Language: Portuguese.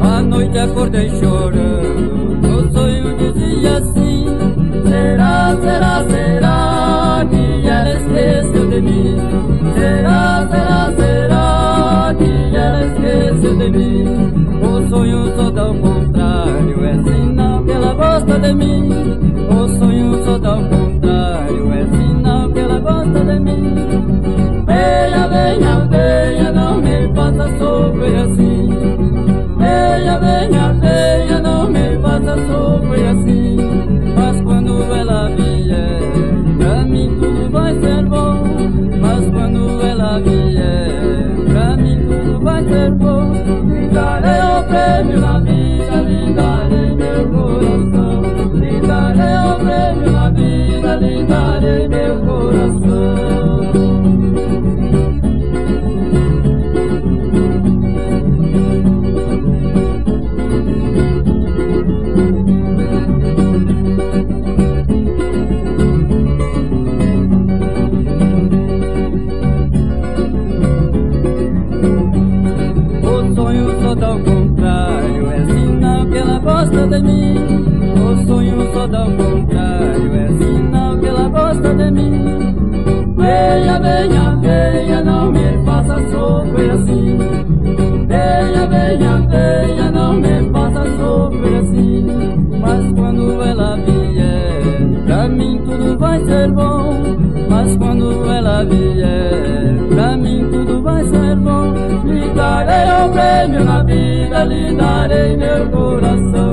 A noite acordei chorando, meu sonho dizia assim: será, será, será que ela esqueceu de mim? Será, será, será que ela esqueceu de mim? O sonho todo ao contrário é sinal que ela gosta de mim. O sonho todo ao contrário é sinal que ela gosta de mim. Venha, venha, venha, não me faça sofrer assim. Venha, venha, venha, não me faça sofrer assim. Mas quando ela vier, pra mim tudo vai ser bom. Mas quando ela vier, pra mim tudo vai ser bom. Lhe darei o prêmio na vida, lhe darei meu coração. Lhe darei o prêmio na vida, lhe darei meu coração. Ao contrário é sinal que ela gosta de mim. O sonho só dá o contrário é sinal que ela gosta de mim. Venha, venha, venha, não me faça sofrer assim. Venha, venha, venha, não me faça sofrer assim. Mas quando ela vier, pra mim tudo vai ser bom. Mas quando ela vier, pra mim tudo vai ser bom. Lhe darei o prêmio na vida, lhe darei meu coração.